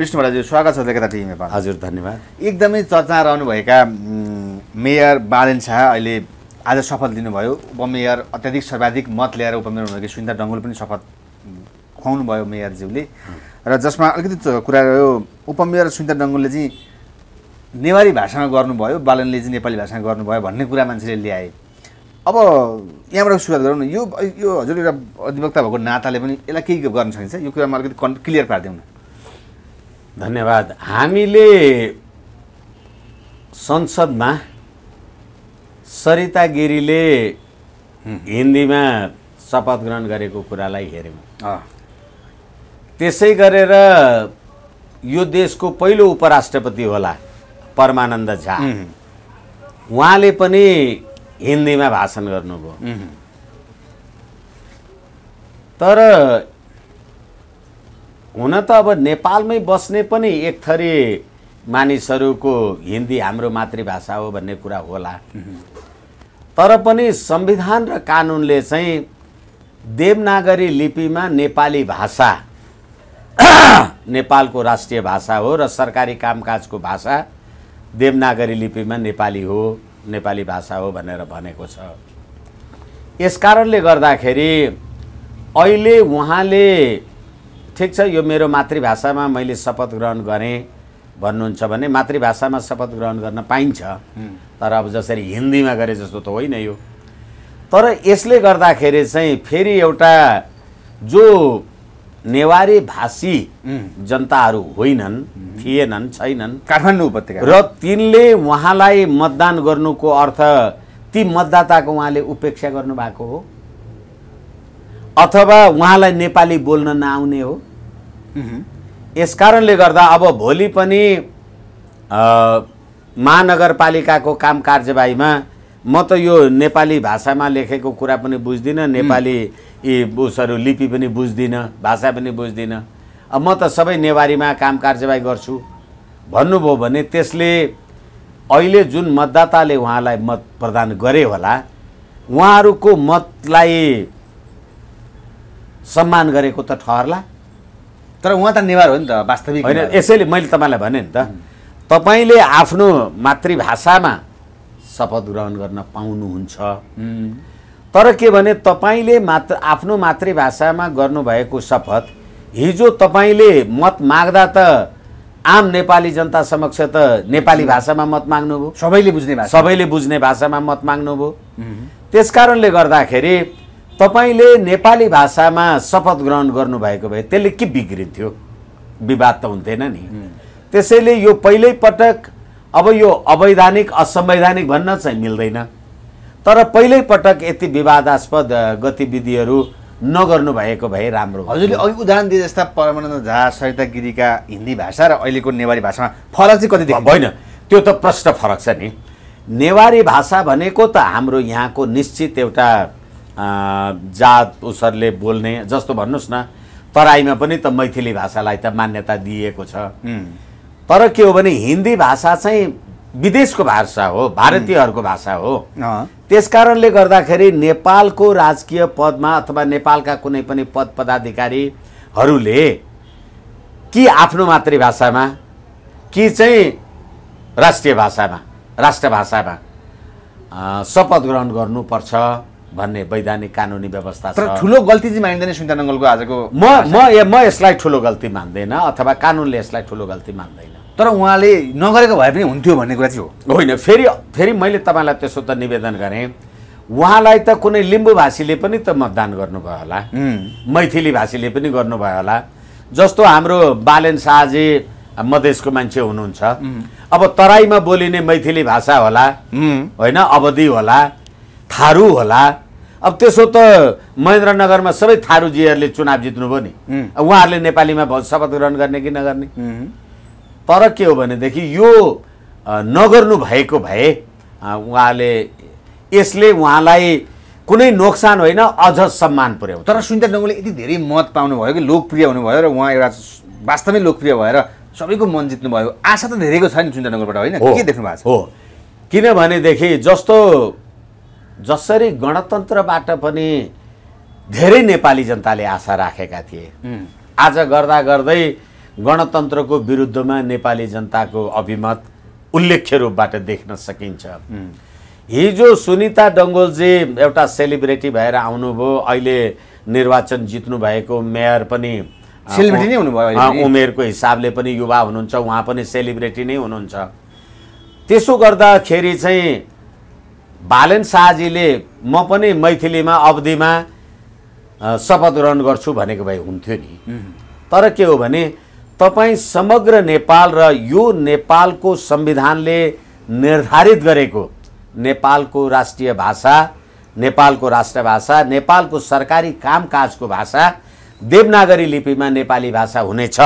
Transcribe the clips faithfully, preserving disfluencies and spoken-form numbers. बिष्ट महाराज स्वागत छ लेखता टिभीमा। हजुर धन्यवाद। एकदमै चर्चामा रहनुभएका मेयर बालेन शाह अहिले आज शपथ लिनुभयो। उपमेयर अत्याधिक सर्वाधिक मत ल्याएर उपमेयर हुनुभएको सुनीता डंगोल पनि शपथ खुवाउनु भयो मेयरज्यूले, र जसमा अलिकति कुरा रह्यो उपमेयर सुनीता डंगोलले चाहिँ नेवारी भाषामा गर्नुभयो, बालेनले चाहिँ नेपाली भाषामा गर्नुभयो भन्ने कुरा मान्छेले ल्याए। अब यहाँबाट सुरुवात गरौँ न, यो यो हजुर एउटा अधिवक्ता भएको नाताले पनि यसलाई केही गर्न सकिन्छ, यो कुरामा अलिकति कन् क्लियर पारिदेऊ न। धन्यवाद। हामीले संसदमा सरिता गिरीले हिन्दीमा शपथ ग्रहण गरेको कुरालाई हेऱ्यौँ, त्यसै गरेर यो देशको पहिलो उपराष्ट्रपति होला परमानन्द झा, उहाँले पनि हिन्दीमा भाषण गर्नुभयो। तर हुन त अब नेपालमै बस्ने पनि एक थरी मानिसहरूको हिन्दी हाम्रो मातृभाषा हो भन्ने कुरा होला, तर पनि संविधान र कानुनले चाहिँ देवनागरी लिपिमा नेपाली भाषा नेपालको राष्ट्रिय भाषा हो र सरकारी कामकाजको भाषा देवनागरी लिपिमा नेपाली हो, नेपाली भाषा हो भनेर भनेको छ। यस कारणले गर्दाखेरि अहिले उहाँले ठिक छ यो मेरो मातृभाषामा मैले शपथ ग्रहण गरेँ भन्नुहुन्छ भने मातृभाषामा शपथ ग्रहण गर्न पाइन्छ, तर अब जसरी हिन्दीमा गरे जस्तो त होइन यो। तर यसले गर्दाखेरि चाहिँ फेरि एउटा जो नेवारी भाषी जनताहरू होइनन्, थिएनन्, छैनन् काठमाडौँ उपत्यका, र तिनले उहाँलाई मतदान गर्नुको अर्थ ती मतदाताको उहाँले उपेक्षा गर्नुभएको हो अथवा उहाँलाई नेपाली बोल्न नआउने हो। यस कारणले गर्दा अब भोलि पनि महानगरपालिकाको काम कार्यवाहीमा म त यो नेपाली भाषामा लेखेको कुरा पनि बुझ्दिनँ, नेपाली यी उसहरू लिपि पनि बुझ्दिनँ, भाषा पनि बुझ्दिनँ, अब म त सबै नेवारीमा काम कार्यवाही गर्छु भन्नुभयो भने त्यसले अहिले जुन मतदाताले उहाँलाई मत प्रदान गरे होला उहाँहरूको मतलाई सम्मान गरेको त ठहरला। तर उहाँ त नेवार हो नि त, वास्तविक होइन। यसैले मैले तपाईँलाई भने नि त, तपाईँले आफ्नो मातृभाषामा शपथ ग्रहण गर्न पाउनुहुन्छ, तर के भने तपाईँले मात्र आफ्नो मातृभाषामा गर्नुभएको शपथ हिजो तपाईँले मत माग्दा त आम नेपाली जनता समक्ष त नेपाली भाषामा मत माग्नुभयो, सबैले बुझ्ने भाषा, सबैले बुझ्ने भाषामा मत माग्नुभयो। त्यस कारणले गर्दाखेरि तपाईले नेपाली भाषामा शपथ ग्रहण गर्नुभएको भए त्यसले के बिग्रिन्थ्यो, विवाद त हुँदैन नि। त्यसैले यो पहिल्यै पटक, अब यो अवैधानिक असंवैधानिक भन्न चाहिँ मिल्दैन, तर पहिल्यै पटक यति विवादास्पद गतिविधिहरू नगर्नु भएको भए राम्रो। हजुरले अघि उदाहरण दिए जस्ता परमानन्द झा, सरिता गिरीका हिन्दी भाषा र अहिलेको नेवारी भाषामा फरक चाहिँ कति देख्नु भएन? त्यो त प्रष्ट फरक छ नि। नेवारी भाषा भनेको त हाम्रो यहाँको निश्चित एउटा जात उसहरूले बोल्ने, जस्तो भन्नुहोस् न तराईमा पनि त मैथिली भाषालाई त मान्यता दिएको छ, तर के हो भने हिन्दी भाषा चाहिँ विदेशको भाषा हो, भारतीयहरूको भाषा हो। त्यस कारणले गर्दाखेरि नेपालको राजकीय पदमा अथवा नेपालका कुनै पनि पद पदाधिकारीहरूले कि आफ्नो मातृभाषामा कि चाहिँ राष्ट्रिय भाषामा, राष्ट्रभाषामा शपथ ग्रहण गर्नुपर्छ भन्ने वैधानिक कानुनी व्यवस्था छ। तर ठुलो गल्ती चाहिँ मान्दैन सुनीता डंगोलको आजको, म म म यसलाई ठुलो गल्ती मान्दैन अथवा कानुनले यसलाई ठुलो गल्ती मान्दैन, तर उहाँले नगरेको भए पनि हुन्थ्यो भन्ने कुरा चाहिँ हो होइन। फेरि फेरि मैले तपाईँलाई त्यसो त निवेदन गरेँ, उहाँलाई त कुनै लिम्बू भाषीले पनि त मतदान गर्नुभयो होला, मैथिली भाषीले पनि गर्नुभयो होला, जस्तो हाम्रो बालेन शाहजी मधेसको मान्छे हुनुहुन्छ, अब तराईमा बोलिने मैथिली भाषा होला होइन, अवधी होला, थारू होला। अब त्यसो त महेन्द्रनगरमा सबै थारूजीहरूले चुनाव जित्नुभयो नि, उहाँहरूले नेपालीमा शपथ ग्रहण गर्ने कि नगर्ने? तर के हो भनेदेखि यो नगर्नु भएको भए उहाँले, यसले उहाँलाई कुनै नोक्सान होइन अझ सम्मान पुर्याउँछ। तर सुनीता डंगोलले यति धेरै मत पाउनुभयो कि लोकप्रिय हुनुभयो र उहाँ एउटा वास्तवमै लोकप्रिय भएर सबैको मन जित्नुभयो, आशा त धेरैको छ नि सुनीता डंगोलबाट, होइन? के देख्नु भएको छ? हो, किनभनेदेखि जस्तो जसरी गणतन्त्रबाट पनि धेरै नेपाली जनताले आशा राखेका थिए, आज गर्दा गर्दै गणतन्त्रको विरुद्धमा नेपाली जनताको अभिमत उल्लेख्य रूपबाट देख्न सकिन्छ। हिजो सुनीता डंगोलजी एउटा सेलिब्रिटी भएर आउनुभयो, अहिले निर्वाचन जित्नु भएको मेयर पनि सेलिब्रिटी नै हुनुभयो, उमेरको हिसाबले पनि युवा हुनुहुन्छ, उहाँ पनि सेलिब्रिटी नै हुनुहुन्छ। त्यसो गर्दाखेरि चाहिँ बालेन शाहजीले म पनि मैथिलीमा अवधिमा शपथ ग्रहण गर्छु भनेको भए हुन्थ्यो नि। तर के हो भने तपाईँ समग्र नेपाल र यो नेपालको संविधानले निर्धारित गरेको नेपालको राष्ट्रिय भाषा, नेपालको राष्ट्रभाषा, नेपालको सरकारी कामकाजको भाषा देवनागरी लिपिमा नेपाली भाषा हुनेछ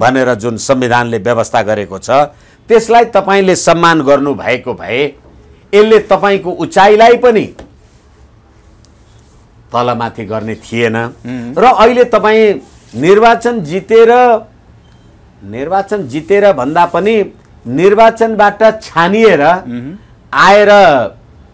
भनेर जुन संविधानले व्यवस्था गरेको छ त्यसलाई तपाईले सम्मान गर्नु भएको भए यसले तपाईको उचाइलाई पनि तलमाथि गर्ने थिएन। र अहिले तपाई निर्वाचन जितेर निर्वाचन जितेर भन्दा पनि निर्वाचनबाट छानिएर आएर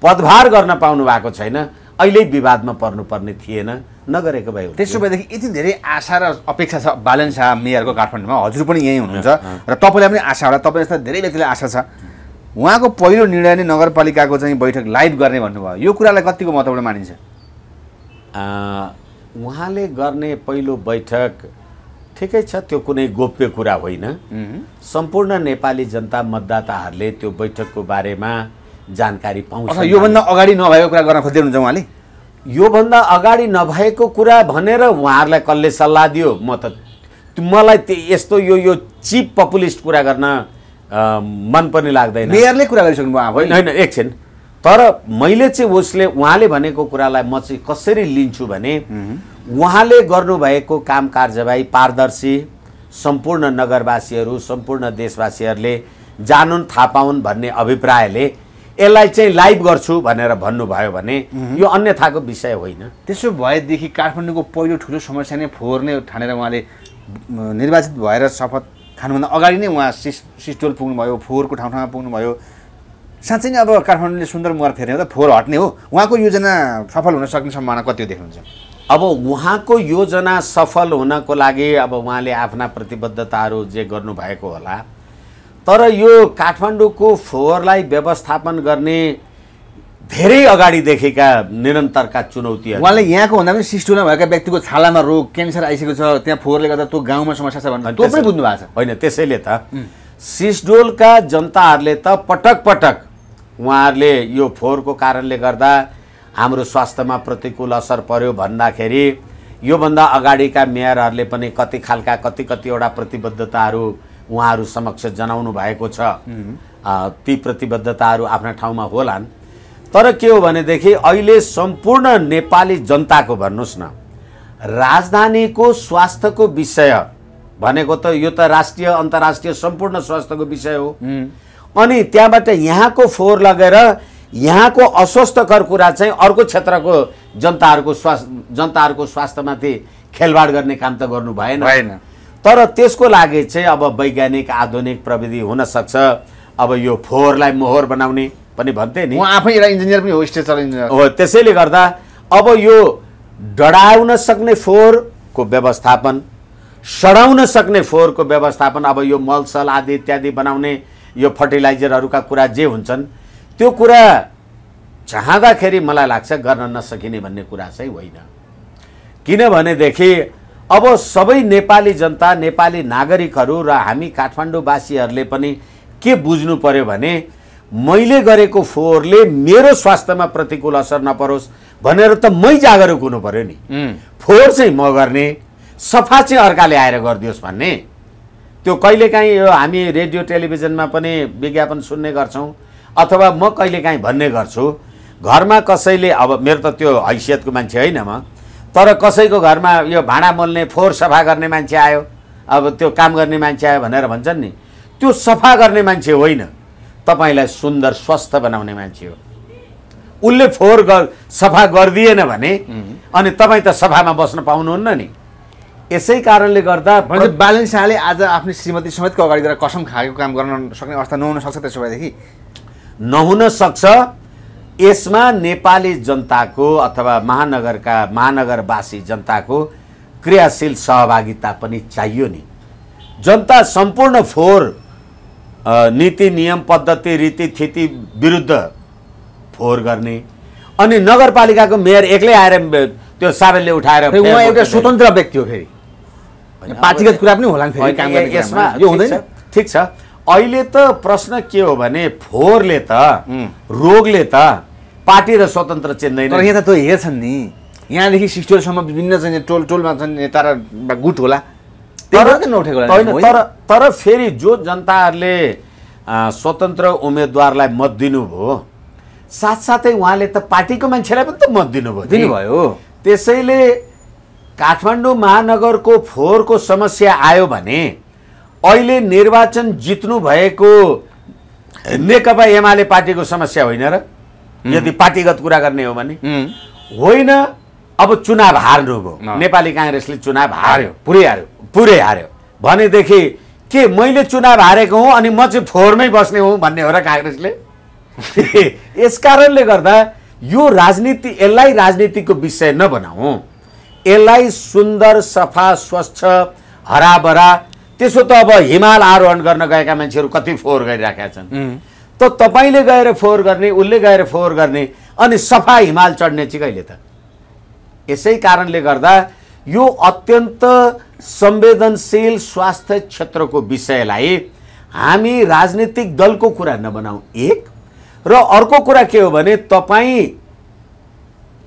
पदभार गर्न पाउनु भएको छैन, अहिले विवादमा पर्नुपर्ने थिएन, नगरेको भए। त्यसो भएदेखि यति धेरै आशा र अपेक्षा छ बालेन शाह मेयरको काठमाडौँमा, हजुर पनि यही हुनुहुन्छ र तपाईँलाई पनि आशा होला, तपाईँ जस्ता धेरै व्यक्तिलाई आशा छ। उहाँको पहिलो निर्णय नै नगरपालिकाको चाहिँ बैठक लाइभ गर्ने भन्नुभयो, यो कुरालाई कतिको महत्त्वपूर्ण मानिन्छ? उहाँले गर्ने पहिलो बैठक ठिकै छ, त्यो कुनै गोप्य कुरा होइन, सम्पूर्ण नेपाली जनता मतदाताहरूले त्यो बैठकको बारेमा जानकारी पाउँछ। योभन्दा अगाडि नभएको कुरा गर्न खोज्दै हुनुहुन्छ उहाँले? योभन्दा अगाडि नभएको कुरा भनेर उहाँहरूलाई कसले सल्लाह दियो? म त मलाई यस्तो यो यो चिप पपुलिस्ट कुरा गर्न मन पनि लाग्दैन। मेयरले कुरा गरिसक्नुभयो होइन होइन एकछिन, तर मैले चाहिँ उसले उहाँले भनेको कुरालाई म चाहिँ कसरी लिन्छु भने उहाँले गर्नुभएको काम कार्यवाही पारदर्शी, सम्पूर्ण नगरवासीहरू सम्पूर्ण देशवासीहरूले जानुन् थाहा पाउन् भन्ने अभिप्रायले यसलाई चाहिँ लाइभ गर्छु भनेर भन्नुभयो भने यो अन्यथाको विषय होइन। त्यसो भएदेखि काठमाडौँको पहिलो ठुलो समस्या नै फोहोर्ने ठानेर उहाँले निर्वाचित भएर शपथ खानुभन्दा अगाडि नै उहाँ सिस सिस्टोल पुग्नुभयो, फोहोरको ठाउँ ठाउँमा पुग्नुभयो। साँच्चै नै अब काठमाडौँले सुन्दर मुहार फेर्ने हो त फोहोर हट्ने हो? उहाँको योजना सफल हुन सक्ने सम्भावना कति देख्नुहुन्छ? अब उहाँको योजना सफल हुनको लागि अब उहाँले आफ्ना प्रतिबद्धताहरू जे गर्नुभएको होला, तर यो काठमाडौँको फोहोरलाई व्यवस्थापन गर्ने धेरै अगाडिदेखिका निरन्तरका चुनौतीहरू उहाँले यहाँको भन्दा पनि सिस्टोलमा भएका व्यक्तिको छालामा रोग, क्यान्सर आइसकेको छ, त्यहाँ फोहोरले गर्दा त्यो गाउँमा समस्या छ भन्नु त्यो पनि बुझ्नु भएको छ होइन? त्यसैले त सिस्डोलका जनताहरूले त पटक पटक उहाँहरूले यो फोहोरको कारणले गर्दा हाम्रो स्वास्थ्यमा प्रतिकूल असर पर्यो भन्दाखेरि योभन्दा अगाडिका मेयरहरूले पनि कति खालका कति कतिवटा प्रतिबद्धताहरू उहाँहरू समक्ष जनाउनु भएको छ। ती प्रतिबद्धताहरू आफ्ना ठाउँमा होलान्, तर के हो भनेदेखि अहिले सम्पूर्ण नेपाली जनताको भन्नुहोस् न राजधानीको स्वास्थ्यको विषय भनेको त यो त राष्ट्रिय अन्तर्राष्ट्रिय सम्पूर्ण स्वास्थ्यको विषय हो। अनि त्यहाँबाट यहाँको फोहोर लगेर यहाँको अस्वस्थकर कुरा चाहिँ अर्को क्षेत्रको जनताहरूको स्वास्थ्य जनताहरूको स्वास्थ्यमाथि खेलवाड गर्ने काम त गर्नु भएन। तर त्यसको लागि चाहिँ अब वैज्ञानिक आधुनिक प्रविधि हुन सक्छ। अब यो फोहोरलाई मोहोर बनाउने पनि भन्थे नि, उहाँ आफै एउटा इन्जिनियर पनि हो, स्ट्रक्चरल इन्जिनियर हो। त्यसैले गर्दा अब यो डढाउन सक्ने फोहोरको व्यवस्थापन, सडाउन सक्ने फोहोरको व्यवस्थापन, अब यो मलसल आदि इत्यादि बनाउने यो फर्टिलाइजरहरूका कुरा जे हुन्छन् त्यो कुरा चाहँदाखेरि मलाई लाग्छ गर्न नसकिने भन्ने कुरा चाहिँ होइन। किनभनेदेखि अब सबै नेपाली जनता नेपाली नागरिकहरू र हामी काठमाडौँवासीहरूले पनि के बुझ्नु पर्यो भने मैले गरेको फोहोरले मेरो स्वास्थ्यमा प्रतिकूल असर नपरोस् भनेर त मै जागरुक हुनु पर्यो नि। फोहोर चाहिँ म गर्ने, सफा चाहिँ अर्काले आएर गरिदियोस् भन्ने त्यो कहिलेकाहीँ यो हामी रेडियो टेलिभिजनमा पनि विज्ञापन सुन्ने गर्छौँ अथवा म कहिलेकाहीँ भन्ने गर्छु। घरमा कसैले अब मेरो त त्यो हैसियतको मान्छे होइन म, तर कसैको घरमा यो भाँडा मोल्ने फोहोर सफा गर्ने मान्छे आयो, अब त्यो काम गर्ने मान्छे आयो भनेर भन्छन् नि, त्यो सफा गर्ने मान्छे होइन, तपाईँलाई सुन्दर स्वस्थ बनाउने मान्छे हो। उसले फोहोर गर सफा गरिदिएन भने अनि तपाईँ त सफामा बस्न पाउनुहुन्न नि। यसै कारणले गर्दा बालेन शाहले आज आफ्नो श्रीमती समेतको अगाडि गएर कसम खाएको काम गर्न सक्ने अवस्था नहुन सक्छ। त्यसो भएदेखि नहुन सक्छ। यसमा नेपाली जनताको अथवा महानगरका महानगरवासी जनताको क्रियाशील सहभागिता पनि चाहियो नि। जनता संपूर्ण फोहोर नीति नियम पद्धति रीति थीति विरुद्ध फोहोर गर्ने अनि नगरपालिकाको मेयर एक्लै आएर त्यो साबेलले उठाएर उहाँ एउटा स्वतन्त्र व्यक्ति हो। फेरि पार्टीगत कुरा पनि होला नि फेरि काम गर्ने यसमा यो हुँदैन। ठीक छ, अहिले त प्रश्न के हो भने फोहोरले त रोगले त पार्टी र स्वतन्त्र चिन्दैन। तर यहाँ त त्यो हेर्छन् नि, यहाँदेखि सिक्सटीसम्म विभिन्न चाहिँ टोल टोलमा चाहिँ नेता र गुट होला। तर तर फेरि जो जनताहरूले स्वतन्त्र उम्मेदवारलाई मत दिनुभयो साथसाथै उहाँले त पार्टीको मान्छेलाई पनि त मत दिनुभयो दिनुभयो त्यसैले काठमाडौँ महानगरको फोहोरको समस्या आयो भने अहिले निर्वाचन जित्नु भएको नेकपा एमाले पार्टीको समस्या होइन र, यदि पार्टीगत कुरा गर्ने हो भने होइन। अब चुनाव हार्नुभयो, नेपाली कांग्रेसले चुनाव हार्यो, पुरै हार्यो पुरै हार्यो भनेदेखि के मैले चुनाव हारेको हुँ अनि म चाहिँ फोहोरमै बस्ने हुँ भन्ने हो र कांग्रेसले? यस कारणले गर्दा यो राजनीति, यसलाई राजनीतिको विषय नबनाऊ, यसलाई सुन्दर सफा स्वच्छ हराभरा। त्यसो त अब हिमाल आरोहण गर्न गएका मान्छेहरू कति फोहोर गरिराखेका छन्, त तपाईले गएर फोहोर गर्ने, उल्ले गएर फोहोर गर्ने, अनि सफा हिमाल चढ्ने चाहिँ कहिले त? यसै कारणले गर्दा यो अत्यन्त संवेदनशील स्वास्थ्य क्षेत्रको विषयलाई हामी राजनीतिक दलको कुरा नबनाऊ एक, र अर्को कुरा के हो भने तपाईं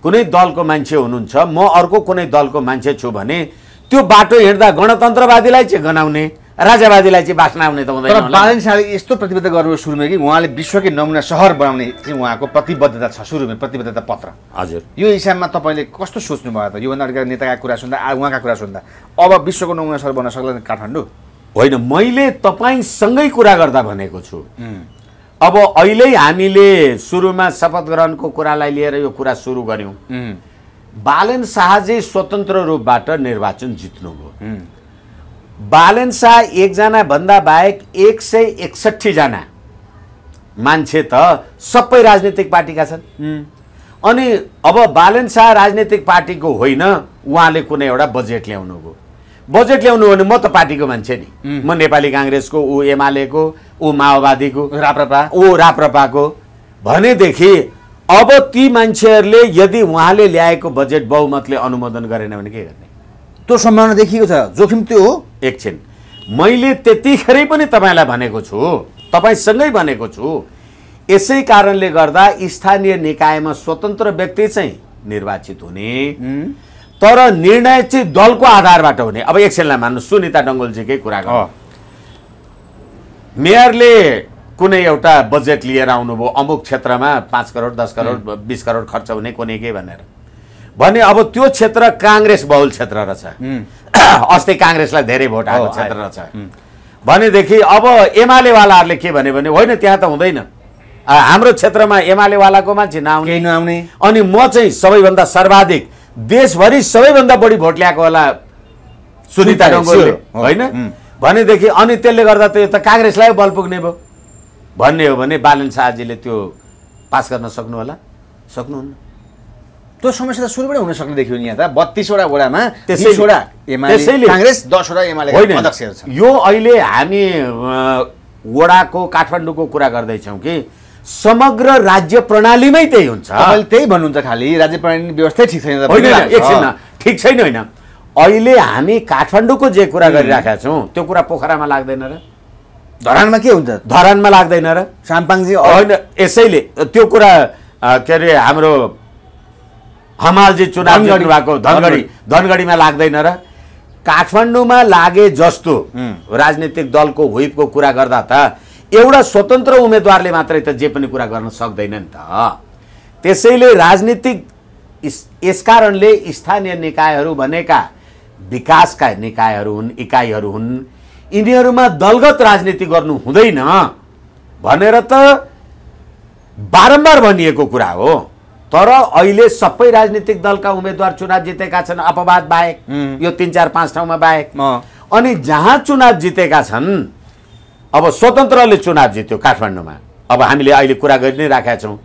कुनै दलको मान्छे हुनुहुन्छ, म अर्को कुनै दलको मान्छे छु भने त्यो बाटो हिँड्दा गणतन्त्रवादीलाई चाहिँ गनाउने, राजावादीलाई चाहिँ बास्न आउने त हुँदैन। तर बालेन शाहले यस्तो प्रतिबद्ध गर्नु सुरुमै कि उहाँले विश्वकै नमुना सहर बनाउने चाहिँ उहाँको प्रतिबद्धता छ, सुरुमै प्रतिबद्धता पत्र। हजुर, यो हिसाबमा तपाईँले कस्तो सोच्नुभयो त योभन्दा अगाडि नेताका कुरा सुन्दा उहाँका कुरा सुन्दा अब विश्वको नमुना सहर बन्न सक्दैन काठमाडौँ? होइन, मैले तपाईँसँगै कुरा गर्दा भनेको छु। अब अहिले हामीले सुरुमा शपथ ग्रहणको कुरालाई लिएर यो कुरा सुरु गऱ्यौँ। बालेन शाहजी स्वतन्त्र रूपबाट निर्वाचन जित्नुभयो। बालेन शाह एकजना भन्दा बाहेक एक सय एकसट्ठी जना मान्छे त सबै राजनीतिक पार्टीका छन्। अनि अब बालेन शाह राजनीतिक पार्टीको होइन, उहाँले कुनै एउटा बजेट ल्याउनुभयो। बजेट ल्याउनु हो भने म त पार्टीको मान्छे नि, म नेपाली काङ्ग्रेसको, ऊ एमालेको, ऊ माओवादीको, राप्रपा ऊ राप्रपाको भनेदेखि अब ती मान्छेहरूले यदि उहाँले ल्याएको बजेट बहुमतले अनुमोदन गरेन भने के गर्ने? त्यो सम्भावना देखिएको छ, जोखिम त्यो हो। एकछिन, मैले त्यतिखेरै पनि तपाईँलाई भनेको छु, तपाईँसँगै भनेको छु। यसै कारणले गर्दा स्थानीय निकायमा स्वतन्त्र व्यक्ति चाहिँ निर्वाचित हुने, तर निर्णय चाहिँ दलको आधारबाट हुने। अब एकछिनलाई मान्नु, सुनीता डंगोलजीकै कुरा गर्नु। मेयरले कुनै एउटा बजेट लिएर आउनुभयो, अमुक क्षेत्रमा पाँच करोड दस करोड बीस करोड खर्च हुने कुनै के भनेर भने अब त्यो क्षेत्र काङ्ग्रेस बहुल क्षेत्र रहेछ, अस्ति काङ्ग्रेसलाई धेरै भोट आएको क्षेत्र रहेछ भनेदेखि अब एमालेवालाहरूले के भन्यो भने होइन त्यहाँ त हुँदैन, हाम्रो क्षेत्रमा एमालेवालाको मान्छे नआउने नआउने अनि म चाहिँ सबैभन्दा सर्वाधिक देशभरि सबैभन्दा बढी भोट ल्याएको होला सुनिता डंगोलले, होइन भनेदेखि अनि त्यसले गर्दा त यो त काङ्ग्रेसलाई बल पुग्ने भयो भन्ने हो भने बालेन शाहजीले त्यो पास गर्न सक्नु होला? सक्नुहुन्न। त्यो समस्या त सुरुबाट हुन सक्ने देखियो नि, यहाँ त बत्तीसवटा वडामा त्यसैवटा एमाले कांग्रेस दसवटा एमाले अध्यक्षहरू छन्। यो अहिले हामी वडाको काठमाडौँको कुरा गर्दैछौँ कि समग्र राज्य प्रणालीमै त्यही हुन्छ। अहिले त्यही भन्नुहुन्छ, खालि राज्य प्रणाली व्यवस्था ठिक छैन त? होइन, एकछिन ठिक छैन होइन, अहिले हामी काठमाडौँको जे कुरा गरिराखेका छौँ त्यो कुरा पोखरामा लाग्दैन र धरानमा के हुन्छ? धरानमा लाग्दैन र साम्पाङजी? होइन, यसैले त्यो कुरा के अरे हाम्रो हमालजी चुनाव गर्नु भएको धनगढी धनगढीमा लाग्दैन र काठमाडौँमा लागे जस्तो राजनीतिक दलको हुइपको कुरा गर्दा त एउटा स्वतन्त्र उम्मेदवारले मात्रै त जे पनि कुरा गर्न सक्दैन नि त। त्यसैले राजनीतिक यस कारणले स्थानीय निकायहरू भनेका विकासका निकायहरू हुन्, इकाइहरू हुन्, यिनीहरूमा दलगत राजनीति गर्नु हुँदैन भनेर त बारम्बार भनिएको कुरा हो। तर अहिले सबै राजनीतिक दलका उम्मेदवार चुनाव जितेका छन् अपवाद बाहेक, यो तीन चार पाँच ठाउँमा बाहेक। अनि जहाँ चुनाव जितेका छन्, अब स्वतन्त्रले चुनाव जित्यो काठमाडौँमा, अब हामीले अहिले कुरा गरि नै राखेका छौँ।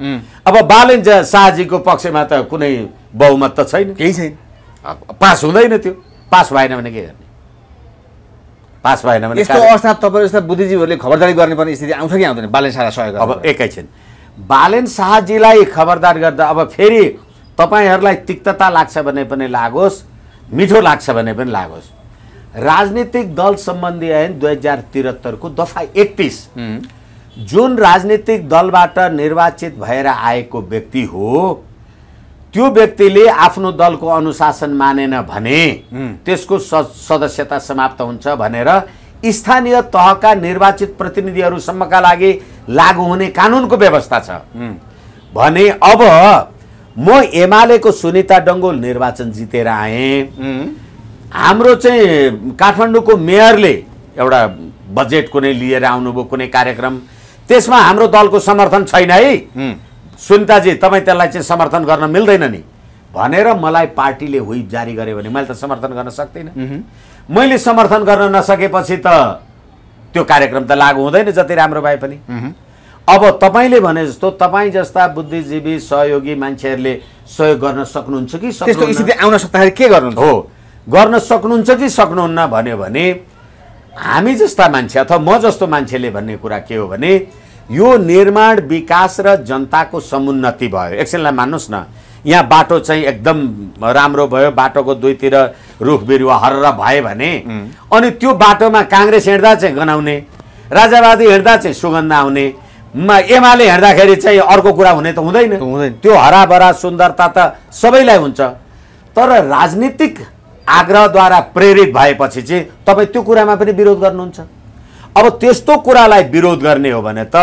अब बालेन शाहजीको पक्षमा त कुनै बहुमत त छैन, केही छैन, पास हुँदैन। त्यो पास भएन भने के गर्ने? पास भएन भने यस्तो अवस्था तपाईहरु जस्ता बुद्धिजीवीहरुले खबरदारी गर्नुपर्ने स्थिति आउँछ कि आउँदैन? बालेन शाहलाई सहयोग अब एकैछिन बालेन शाहजीलाई खबरदार गर्दा अब फेरि तपाईहरुलाई तिक्तता लाग्छ भने पनि लागोस्, मिठो लाग्छ भने पनि लागोस्, राजनीतिक दल सम्बन्धी ऐन दुई हजार तिहत्तर को दफा एकतीस जुन राजनीतिक दलबाट निर्वाचित भएर आएको व्यक्ति हो त्यो व्यक्तिले आफ्नो दलको अनुशासन मानेन भने त्यसको सदस्यता समाप्त हुन्छ भनेर स्थानीय तहका निर्वाचित प्रतिनिधिहरूसम्मका लागि लागू हुने कानुनको व्यवस्था छ भने अब म एमालेको सुनीता डंगोल निर्वाचन जितेर आए, हाम्रो चाहिँ काठमाडौँको मेयरले एउटा बजेट कुनै लिएर आउनुभयो कुनै कार्यक्रम, त्यसमा हाम्रो दलको समर्थन छैन है सुनिताजी तपाई त्यसलाई चाहिँ समर्थन गर्न मिल्दैन नि भनेर मलाई पार्टीले हुइप जारी गर्यो भने मैले त समर्थन गर्न सक्दिनँ। मैले समर्थन गर्न नसकेपछि त त्यो कार्यक्रम त लागू हुँदैन जति राम्रो भए पनि। अब तपाईले भने जस्तो तपाई जस्ता बुद्धिजीवी सहयोगी मान्छेहरूले सहयोग गर्न सक्नुहुन्छ कि त्यस्तो स्थिति आउन सक्दाखेरि के गर्नुहुन्छ हो गर्न सक्नुहुन्छ कि सक्नुहुन्न भन्यो भने हामी जस्ता मान्छे अथवा म जस्तो मान्छेले भन्ने कुरा के हो भने यो निर्माण विकास र जनताको समुन्नति भयो। एकछिनलाई मान्नुस् न, यहाँ बाटो चाहिँ एकदम राम्रो भयो, बाटोको दुईतिर रुख बिरुवा हरर भए भने अनि त्यो बाटोमा कांग्रेस हिँड्दा चाहिँ गनाउने, राजावादी हिँड्दा चाहिँ सुगन्ध आउने, एमाले हिँड्दाखेरि चाहिँ अर्को कुरा हुने त हुँदैन, त्यो हराभरा सुन्दरता त सबैलाई हुन्छ। तर राजनीतिक आग्रहद्वारा प्रेरित भएपछि चाहिँ तपाई त्यो कुरामा पनि विरोध गर्नुहुन्छ। अब त्यस्तो कुरालाई विरोध गर्ने हो भने त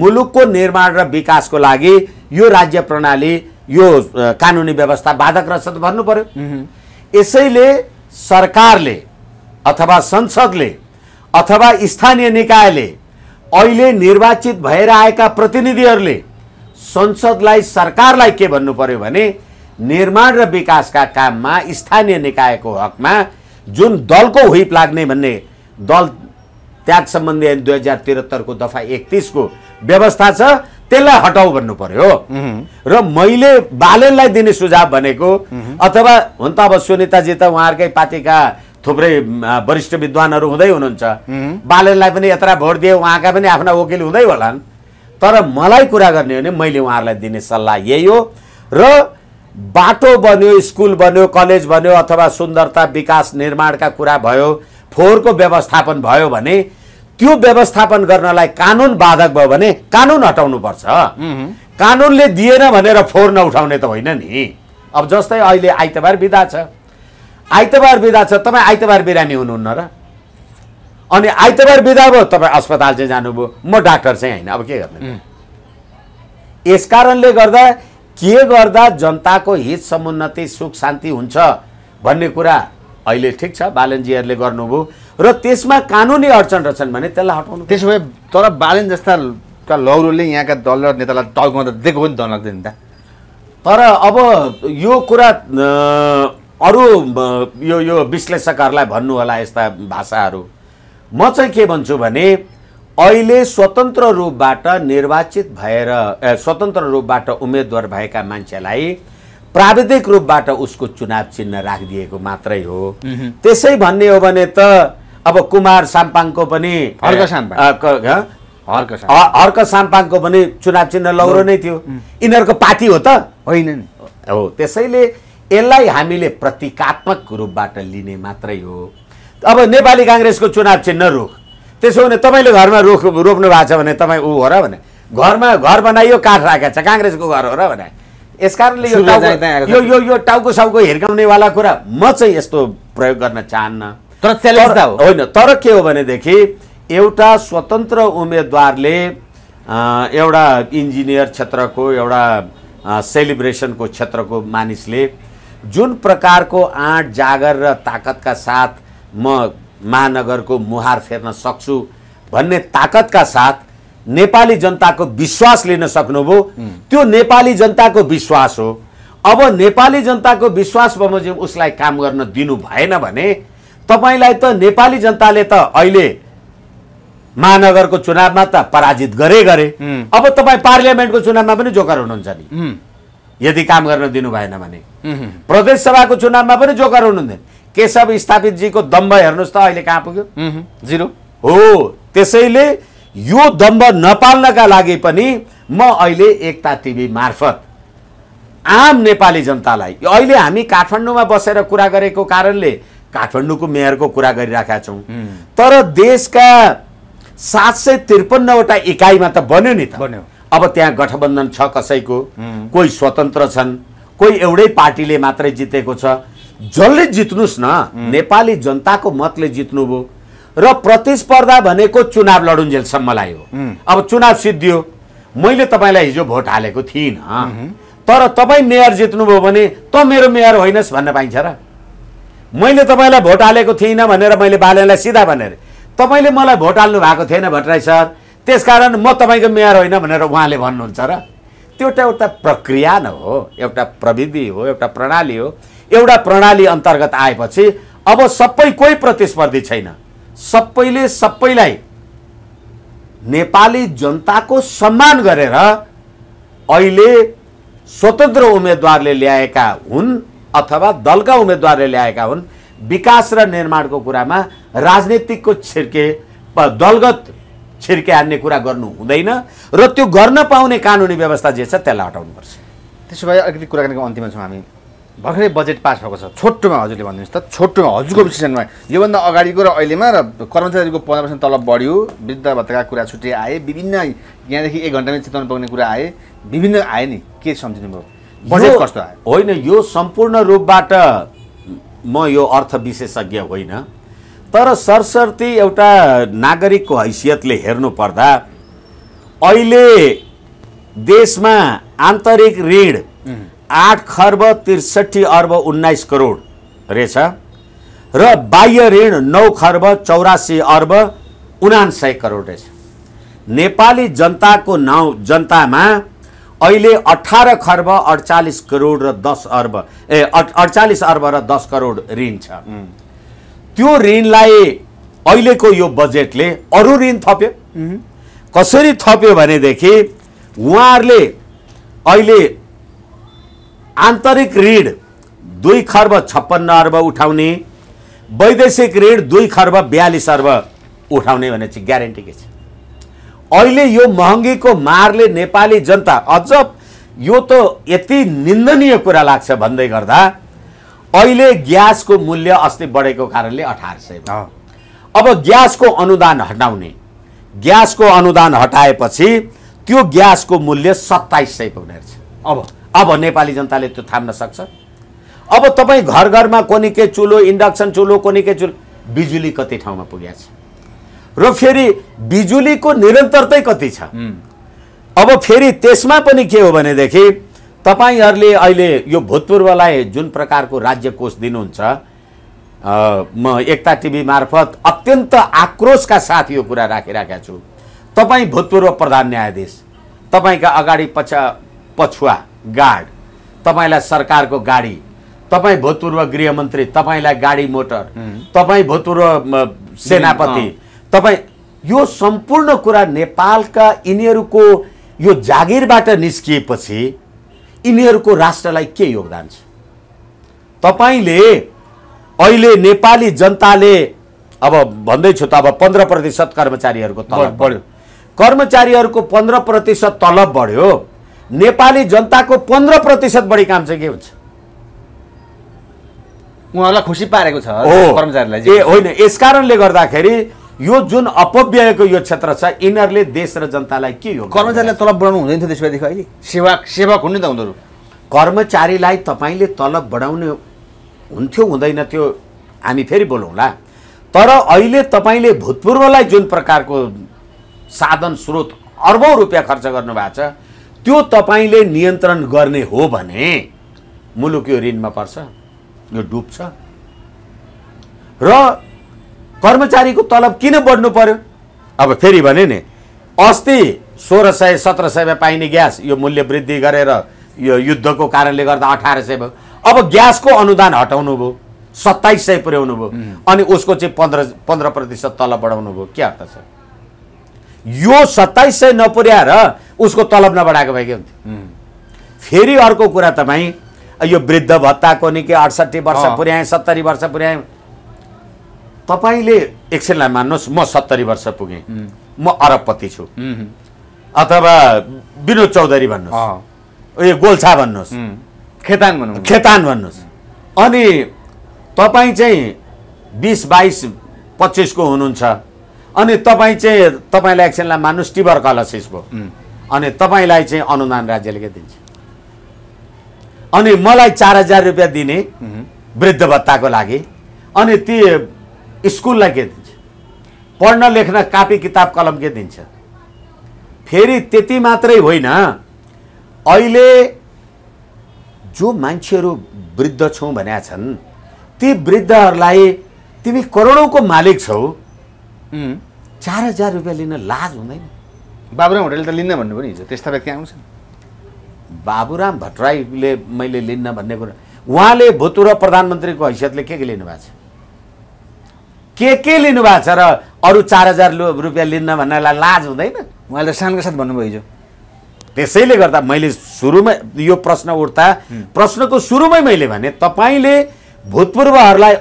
मुलुकको निर्माण र विकासको लागि यो राज्य प्रणाली यो कानुनी व्यवस्था बाधक रहेछ त भन्नु पर्यो। यसैले सरकारले अथवा संसदले अथवा स्थानीय निकायले अहिले निर्वाचित भएर आएका प्रतिनिधिहरूले संसदलाई सरकारलाई के भन्नु पर्यो भने निर्माण र विकासका काममा स्थानीय निकायको हकमा जुन दलको हुइप लाग्ने भन्ने दल त्याग सम्बन्धी ऐन दुई हजार तिहत्तर को दफा एकतीस को व्यवस्था छ त्यसलाई हटाऊ भन्नु पर्यो। र मैले बालेनलाई दिने सुझाव भनेको अथवा हुन त अब सुनिताजी त उहाँहरूकै पार्टीका थुप्रै वरिष्ठ विद्वानहरू हुँदै हुनुहुन्छ, बालेनलाई पनि यत्रा भोट दिए उहाँका पनि आफ्ना वकिल हुँदै होलान्, तर मलाई कुरा गर्ने हो भने मैले उहाँहरूलाई दिने सल्लाह यही हो। र बाटो बन्यो, स्कुल बन्यो, कलेज बन्यो अथवा सुन्दरता विकास निर्माणका कुरा भयो, फोहोरको व्यवस्थापन भयो भने त्यो व्यवस्थापन गर्नलाई कानुन बाधक भयो भने कानुन हटाउनुपर्छ। कानुनले दिएन भनेर फोहोर नउठाउने त होइन नि। अब जस्तै अहिले आइतबार बिदा छ, आइतबार बिदा छ, तपाईँ आइतबार बिरामी हुनुहुन्न र अनि आइतबार बिदा भयो तपाईँ अस्पताल चाहिँ जानुभयो, म डाक्टर चाहिँ होइन, अब के गर्ने? यसकारणले गर्दा के गर्दा जनताको हित समुन्नति सुख शान्ति हुन्छ भन्ने कुरा अहिले ठिक छ बालेनजीहरूले गर्नुभयो र त्यसमा कानुनी अडचन रहेछन् भने त्यसलाई हटाउनु। त्यसो भए तर बालेन जस्ताका लौरोले यहाँका दल र नेतालाई टल्काउँदा दिएको पनि धन लाग्दैन त। तर अब यो कुरा अरू यो यो विश्लेषकहरूलाई भन्नु होला यस्ता भाषाहरू। म चाहिँ के भन्छु भने अहिले स्वतन्त्र रूपबाट निर्वाचित भएर स्वतन्त्र रूपबाट उम्मेदवार भएका मान्छेलाई प्राविधिक रूपबाट उसको चुनाव चिन्ह राखिदिएको मात्रै हो। त्यसै भन्ने हो भने त अब कुमार साम्पाङको पनि हर्क साम्पाङको पनि चुनाव चिन्ह लौरो नै थियो, यिनीहरूको पार्टी हो त होइन नि हो। त्यसैले यसलाई हामीले प्रतीकात्मक रूपबाट लिने मात्रै हो। अब नेपाली कांग्रेसको चुनाव चिन्ह रुख, त्यसो भने तपाईँले घरमा रुख रोप्नु भएको छ भने तपाईँ ऊ हो र भने घरमा घर बनाइयो काठ राखेको छ काङ्ग्रेसको घर हो र भने यसकारणले यो यो यो यो टाउको साउको हिर्काउनेवाला कुरा म चाहिँ यस्तो प्रयोग गर्न चाहन्न। तर च्यालेन्ज त होइन। तर के हो भनेदेखि एउटा स्वतन्त्र उम्मेदवारले एउटा इन्जिनियर क्षेत्रको एउटा सेलिब्रेसनको क्षेत्रको मानिसले जुन प्रकारको आँट जागर र ताकतका साथ म महानगरको मुहार फेर्न सक्छु भन्ने ताकतका साथ नेपाली जनताको विश्वास लिन सक्नुभयो, त्यो नेपाली जनताको विश्वास हो। अब नेपाली जनताको विश्वास बमोजिम उसलाई काम गर्न दिनु भएन भने तपाईलाई त नेपाली जनताले त अहिले महानगरको चुनावमा त पराजित गरे गरे अब तपाईँ पार्लियामेन्टको चुनावमा पनि जोकर हुनुहुन्छ नि यदि काम गर्न दिनु भएन भने, प्रदेश सभाको चुनावमा पनि जोकर हुनुहुन्न केशव स्थापित जी को दम्भ हेर्नुस् त अहिले कहाँ पुग्यो, जीरो हो। त्यसैले यो दम्भ नपाल्नका लागि पनि म अहिले एकता टिभी मार्फत आम नेपाली जनतालाई, अहिले हामी काठमाडौँमा बसेर कुरा गरेको कारणले काठमाडौँको मेयरको कुरा गरिराखेका छौँ, तर देशका सात सय त्रिपन्नवटा इकाइमा त बन्यो नि त बन्यो। अब त्यहाँ गठबन्धन छ कसैको, कोही स्वतन्त्र छन्, कोही एउटै पार्टीले मात्रै जितेको छ। जसले जित्नुस् न, नेपाली जनताको मतले जित्नुभयो र प्रतिस्पर्धा भनेको चुनाव लडुन्जेलसम्मलाई हो। अब चुनाव सिद्धियो, मैले तपाईँलाई हिजो भोट हालेको थिइनँ, तर तपाईँ मेयर जित्नुभयो भने त मेरो मेयर होइनस् भन्न पाइन्छ र? मैले तपाईँलाई भोट हालेको थिइनँ भनेर मैले बालेनलाई सिधा भनेर, तपाईँले मलाई भोट हाल्नु भएको थिएन भट्टराई सर, त्यसकारण म तपाईँको मेयर होइन भनेर उहाँले भन्नुहुन्छ र? त्यो एउटा प्रक्रिया न हो, एउटा प्रविधि हो, एउटा प्रणाली हो। एउटा प्रणाली अन्तर्गत आएपछि अब सबै कोही प्रतिस्पर्धी छैन, सबैले सबैलाई नेपाली जनताको सम्मान गरेर अहिले स्वतन्त्र उम्मेदवारले ल्याएका हुन् अथवा दलका उम्मेदवारले ल्याएका हुन्। विकास र निर्माणको कुरामा राजनीतिकको छिर्के, दलगत छिर्के हान्ने कुरा गर्नु हुँदैन र त्यो गर्न पाउने कानुनी व्यवस्था जे छ त्यसलाई हटाउनुपर्छ। त्यसो भए अलिकति कुराकानीको अन्तिममा छौँ हामी। भर्खरै बजेट पास भएको छ, छोटोमा हजुरले भनिदिनुहोस् त, छोटोमा हजुरको विश्लेषणमा योभन्दा अगाडिको र अहिलेमा र कर्मचारीको पन्ध्र पर्सेन्ट तलब बढ्यो, वृद्ध भत्ताका कुरा छुट्टै आए, विभिन्न यहाँदेखि एक घन्टामा चिताउनु पाउने कुरा आए, विभिन्न आए नि, के सम्झिनुभयो बजेट कस्तो आयो? होइन, यो सम्पूर्ण रूपबाट म यो अर्थ विशेषज्ञ होइन, तर सरसर्ती एउटा नागरिकको हैसियतले हेर्नु पर्दा अहिले देशमा आन्तरिक ऋण आठ खर्ब त्रिसठी अर्ब उन्नाइस करोड रहेछ र बाह्य ऋण नौ खर्ब चौरासी अर्ब उनान्सय करोड रहेछ। नेपाली जनताको नाउँ जनतामा अहिले अठारह खर्ब अडचालीस करोड र दस अर्ब ए अडचालीस अर्ब र दस करोड ऋण छ। त्यो ऋणलाई अहिलेको यो बजेटले अरू ऋण थप्यो। कसरी थप्यो भनेदेखि उहाँहरूले अहिले आन्तरिक ऋण दुई खर्ब छप्पन्न अर्ब उठाउने, वैदेशिक ऋण दुई खर्ब बयालीस अर्ब उठाउने भनेपछि ग्यारेन्टी के छ? अहिले यो महँगीको मारले नेपाली जनता, अझ यो त यति निन्दनीय कुरा लाग्छ भन्दै गर्दा अहिले ग्यासको मूल्य अस्ति बढेको कारणले अठार सय भयो। अब ग्यासको अनुदान हटाउने, ग्यासको अनुदान हटाएपछि त्यो ग्यासको मूल्य सत्ताइस सय पुग्ने रहेछ। अब अब नेपाली जनताले त्यो थाम्न सक्छ? अब तपाईँ घर घरमा कोनी के चुलो, इन्डक्सन चुलो, कोनी के चुलो, बिजुली कति ठाउँमा पुगेको छ र फेरि बिजुलीको निरन्तरतै कति छ? अब फेरि त्यसमा पनि के हो भनेदेखि तपाईँहरूले अहिले यो भूतपूर्वलाई जुन प्रकारको राज्य कोष दिनुहुन्छ, म एकता टिभी मार्फत अत्यन्त आक्रोशका साथ यो कुरा राखिराखेका छु। तपाईँ भूतपूर्व प्रधान न्यायाधीश, तपाईँका अगाडि पछा पछुवा गार्ड, तपाईँलाई सरकारको गाडी, तपाईँ भूतपूर्व गृहमन्त्री, तपाईँलाई गाडी मोटर, तपाईँ भूतपूर्व सेनापति, तपाईँ यो सम्पूर्ण कुरा नेपालका यिनीहरूको यो जागिरबाट निस्किएपछि यिनीहरूको राष्ट्रलाई के योगदान छ? तपाईँले अहिले नेपाली जनताले अब भन्दैछु त, अब पन्ध्र प्रतिशत कर्मचारीहरूको तलब बढ्यो, कर्मचारीहरूको पन्ध्र प्रतिशत तलब बढ्यो, नेपाली जनताको पन्ध्र प्रतिशत बढी काम चाहिँ के हुन्छ? उहाँहरूलाई खुसी पारेको छ कर्मचारीलाई ए होइन। यस कारणले गर्दाखेरि यो जुन अपव्ययको यो क्षेत्र छ, यिनीहरूले देश र जनतालाई के हो? कर्मचारीलाई तलब बढाउनु हुँदैन थियो त्यसपछि, अहिले सेवक सेवक हुनु त हुँदो। कर्मचारीलाई तपाईँले तलब बढाउने हुन्थ्यो हुँदैन थियो हामी फेरि बोलौँला, तर अहिले तपाईँले भूतपूर्वलाई जुन प्रकारको साधन स्रोत अर्बौँ रुपियाँ खर्च गर्नुभएको छ, त्यो तपाईँले नियन्त्रण गर्ने हो भने मुलुक यो ऋणमा पर्छ, यो डुब्छ। र कर्मचारीको तलब किन बढ्नु पर्यो? अब फेरि भने नि, अस्ति सोह्र सय सत्र सयमा पाइने ग्यास यो मूल्य वृद्धि गरेर यो युद्धको कारणले गर्दा अठार सय भयो। अब ग्यासको अनुदान हटाउनु भयो, सत्ताइस सय पुर्याउनु भयो, अनि उसको चाहिँ पन्ध्र पन्ध्र प्रतिशत तलब बढाउनु भयो, के अर्थ छ? यो सत्ताइस सय नपुर्याएर उसको तलब नबढाएको भए के हुन्थ्यो? फेरि अर्को कुरा तपाईँ यो वृद्ध भत्ता को निकै अठसट्ठी वर्ष पुर्याएँ सत्तरी वर्ष पुर्याएँ। तपाईले एकछिनलाई मान्नुहोस् म सत्तरी वर्ष पुगेँ म अरबपति छु अथवा विनोद चौधरी भन्नुहोस् यो गोलछा भन्नुहोस् खेतान भन्नुहोस् खेतान भन्नुहोस् अनि तपाई चाहिँ बीस बाईस पच्चीस को हुनुहुन्छ अनि तपाई चाहिँ तपाईलाई एकछिनलाई मान्नुहोस् टिबर कलसिस भो अनि तपाईलाई चाहिँ अनुदान राज्यले के दिन्छ अनि मलाई चार हजार रुपैयाँ दिने वृद्ध भत्ताको लागि अनि ती स्कूललाई के दिन्छ पढ्न लेख्न कापी किताब कलम के दिन्छ। फेरि त्यति मात्रै होइन अहिले जो मान्छेहरू वृद्ध छौं भनेका छन् ती वृद्धहरूलाई तिमी करोडौंको मालिक छौ चार हजार रुपैयाँ लिन लाज हुँदैन। बाबुराम भट्टराईले त लिन्न भन्नु पनि हिजो त्यस्ता व्यक्ति आउँछन्। बाबुराम भट्टराईले मैले लिन्न भन्ने कुरा उहाँले भूतपूर्व प्रधानमन्त्रीको हैसियतले के के लिनुभएको छ के के लिनु भएको छ र अरू चार हजार रुपियाँ लिन्न भन्नेलाई लाज हुँदैन। उहाँले सानको साथ भन्नुभयो हिजो त्यसैले गर्दा मैले सुरुमै यो प्रश्न उठ्दा प्रश्नको सुरुमै मैले भने तपाईँले भूतपूर्वहरूलाई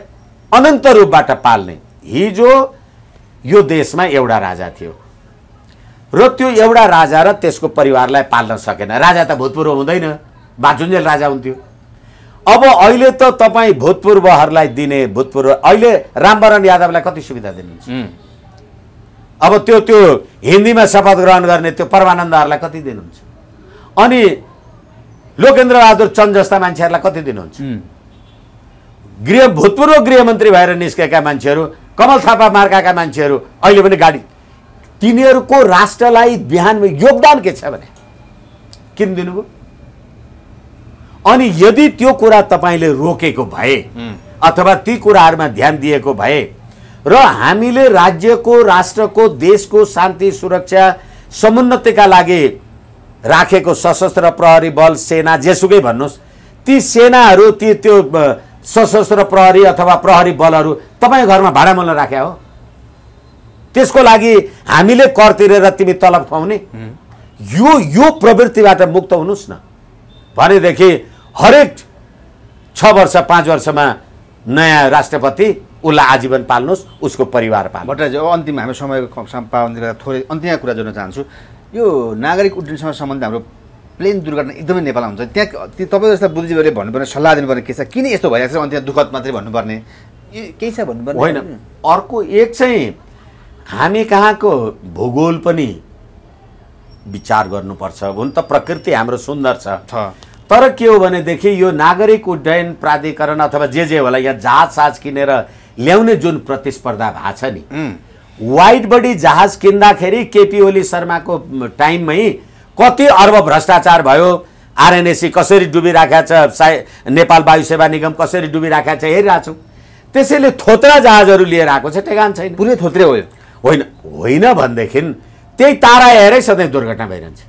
अनन्त रूपबाट पाल्ने। हिजो यो देशमा एउटा राजा थियो र त्यो एउटा राजा र त्यसको परिवारलाई पाल्न सकेन। राजा त भूतपूर्व हुँदैन बाजुन्जेल राजा हुन्थ्यो। अब अहिले त तपाईँ भूतपूर्वहरूलाई दिने भूतपूर्व अहिले अमवरण यादवलाई कति सुविधा दिनुहुन्छ अब त्यो त्यो हिन्दीमा शपथ ग्रहण गर्ने त्यो परमानन्दहरूलाई कति दिनुहुन्छ अनि लोकेन्द्रबहादुर चन्द जस्ता मान्छेहरूलाई कति दिनुहुन्छ। गृह भूतपूर्व गृहमन्त्री भएर निस्केका मान्छेहरू कमल थापा मार्काका मान्छेहरू अहिले पनि गाडी तिनीहरूको राष्ट्रलाई बिहान योगदान के छ भने किन दिनुभयो। अनि यदि त्यो कुरा तपाईले रोकेको भए अथवा ती कुराहरुमा ध्यान दिएको भए र हामीले राज्यको राष्ट्रको देशको शान्ति सुरक्षा समुन्नतिका लागि राखेको सशस्त्र प्रहरी बल सेना जेसुकै भन्नुस् ती सेनाहरु ती त्यो सशस्त्र प्रहरी अथवा प्रहरी बलहरु तपाईको घरमा भाडा मन राख्या हो त्यसको लागि हामीले कर तिरेर तिमी तलब पाउने यो यो प्रवृत्तिबाट मुक्त हुनुस् न भनेदेखि हरेक छ वर्ष पाँच वर्षमा नयाँ राष्ट्रपति उसलाई आजीवन पाल्नुहोस् उसको परिवार पाल्नु। भट्टराईजी अब अन्तिम हाम्रो समयको पाबन्दीलाई थोरै अन्तिम कुरा जोड्न चाहन्छु। यो नागरिक उड्डयनसँग सम्बन्धित हाम्रो प्लेन दुर्घटना एकदमै नेपालमा हुन्छ त्यहाँ तपाईँ जस्ता बुद्धिजीवीहरूले भन्नुपर्ने सल्लाह दिनुपर्ने के छ किन यस्तो भइरहेको छ अनि त्यहाँ दुःखद मात्रै भन्नुपर्ने केही छ भन्नुपर्ने होइन। अर्को एक चाहिँ हामी कहाँको भूगोल पनि विचार गर्नुपर्छ। हुन त प्रकृति हाम्रो सुन्दर छ तर के हो भनेदेखि यो नागरिक उड्डयन प्राधिकरण अथवा जे जे होला यहाँ जहाज साज किनेर ल्याउने जुन प्रतिस्पर्धा भएको छ नि वाइड बडी जहाज किन्दाखेरि केपी ओली शर्माको टाइममै कति अर्ब भ्रष्टाचार भयो आरएनसी कसरी डुबिराखेको छ नेपाल वायु सेवा निगम कसरी डुबिराखेको छ हेरिरहेछौँ। त्यसैले थोत्रा जहाजहरू लिएर आएको छ ठेगान छैन पुरै थोत्रे हो होइन होइन भनेदेखि त्यही तारा हेरै सधैँ दुर्घटना भइरहन्छ।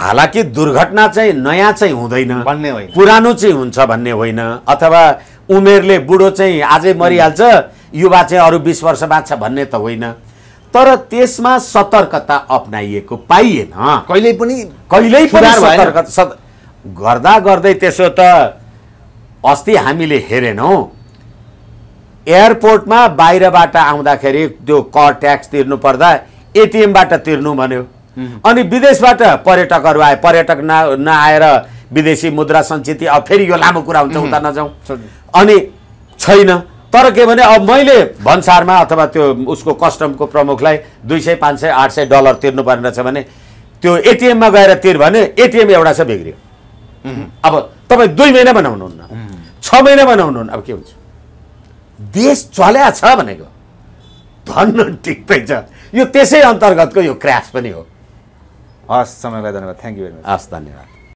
हालाकि दुर्घटना चाहिँ नयाँ चाहिँ हुँदैन भन्ने होइन पुरानो चाहिँ हुन्छ भन्ने होइन अथवा उमेरले बुढो चाहिँ आजै मरिहाल्छ युवा चाहिँ अरू बिस वर्ष बाँच्छ भन्ने त होइन तर त्यसमा सतर्कता अप्नाइएको पाइएन कहिल्यै पनि कहिल्यै पनि सतर्कता गर्दा गर्दै त्यसो त अस्ति हामीले हेरेनौँ एयरपोर्टमा बाहिरबाट आउँदाखेरि त्यो कर ट्याक्स तिर्नु पर्दा एटिएमबाट तिर्नु भन्यो अनि विदेशबाट पर्यटकहरू आए पर्यटक न नआएर विदेशी मुद्रा सञ्चित अब फेरि यो लामो कुरा हुन्छ उता नजाउँ अनि छैन तर के भने अब मैले भन्सारमा अथवा त्यो उसको कस्टमको प्रमुखलाई दुई सय पाँच सय आठ सय डलर तिर्नु पर्ने रहेछ भने त्यो एटिएममा गएर तिर भने एटिएम एउटा छ बिग्रियो अब तपाईँ दुई महिना बनाउनुहुन्न छ महिना बनाउनुहुन्न अब के हुन्छ। देश चल्या छ भनेको भन्नु टिक्दै छ यो त्यसै अन्तर्गतको यो क्र्यास पनि हो। हस् समयलाई धन्यवाद थ्याङ्क यू भेरी मच हस् धन्यवाद।